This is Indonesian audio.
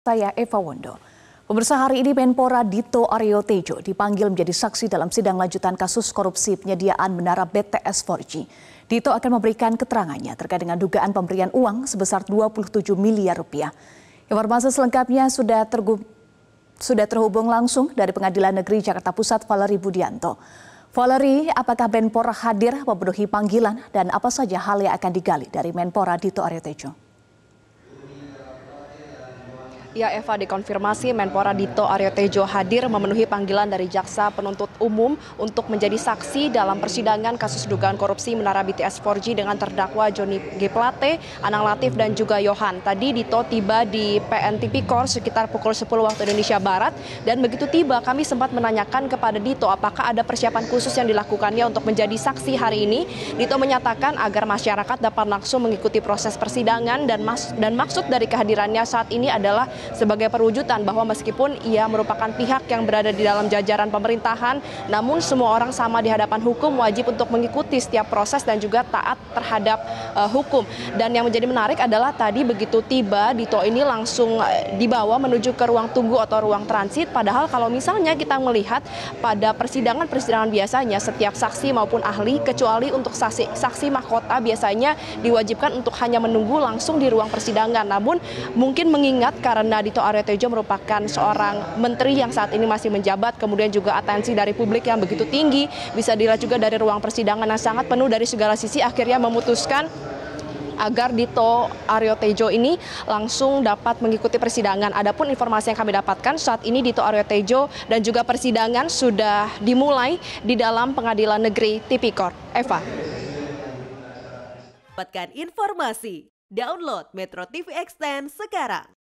Saya Eva Wondo. Pemirsa, hari ini Menpora Dito Ariotedjo dipanggil menjadi saksi dalam sidang lanjutan kasus korupsi penyediaan menara BTS 4G. Dito akan memberikan keterangannya terkait dengan dugaan pemberian uang sebesar 27 miliar rupiah. Informasi selengkapnya sudah terhubung langsung dari Pengadilan Negeri Jakarta Pusat, Valery Budianto. Valery, apakah Menpora hadir memenuhi panggilan dan apa saja hal yang akan digali dari Menpora Dito Ariotedjo? Ya Eva, dikonfirmasi Menpora Dito Ariotedjo hadir memenuhi panggilan dari Jaksa Penuntut Umum untuk menjadi saksi dalam persidangan kasus dugaan korupsi menara BTS 4G dengan terdakwa Johnny G. Plate, Anang Latif dan juga Yohan. Tadi Dito tiba di PN Tipikor sekitar pukul 10 waktu Indonesia Barat, dan begitu tiba kami sempat menanyakan kepada Dito apakah ada persiapan khusus yang dilakukannya untuk menjadi saksi hari ini. Dito menyatakan agar masyarakat dapat langsung mengikuti proses persidangan dan maksud dari kehadirannya saat ini adalah sebagai perwujudan bahwa meskipun ia merupakan pihak yang berada di dalam jajaran pemerintahan, namun semua orang sama di hadapan hukum, wajib untuk mengikuti setiap proses dan juga taat terhadap hukum. Dan yang menjadi menarik adalah tadi begitu tiba, Dito ini langsung dibawa menuju ke ruang tunggu atau ruang transit. Padahal kalau misalnya kita melihat pada persidangan biasanya setiap saksi maupun ahli, kecuali untuk saksi mahkota, biasanya diwajibkan untuk hanya menunggu langsung di ruang persidangan. Namun mungkin mengingat karena Dito Ariotedjo merupakan seorang menteri yang saat ini masih menjabat, kemudian juga atensi dari publik yang begitu tinggi, bisa dilihat juga dari ruang persidangan yang sangat penuh dari segala sisi, akhirnya memutuskan agar Dito Ariotedjo ini langsung dapat mengikuti persidangan. Adapun informasi yang kami dapatkan saat ini Dito Ariotedjo dan juga persidangan sudah dimulai di dalam Pengadilan Negeri Tipikor. Eva, dapatkan informasi, download Metro TV Extend sekarang.